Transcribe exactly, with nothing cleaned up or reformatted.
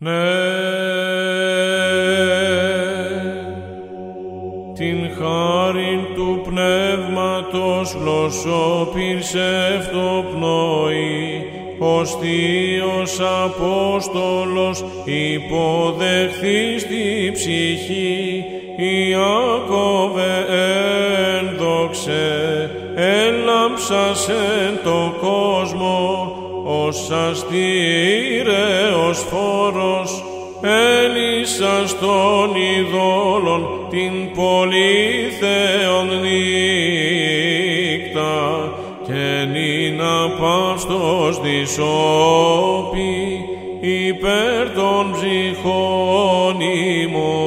ναι, την χάριν του πνεύματος γλωσσόπιν σε ευτοπνοή, ως Θείος Απόστολος υποδεχθείς τη ψυχή, Ιακώβε ένδοξε, έλαμψας εν το κόσμο, ως αστήρεος φόρος, έλυσας των ειδόλων την πολύθεον νύκτα, και νυν απαύστος δυσόπη υπέρ των ψυχών ημών.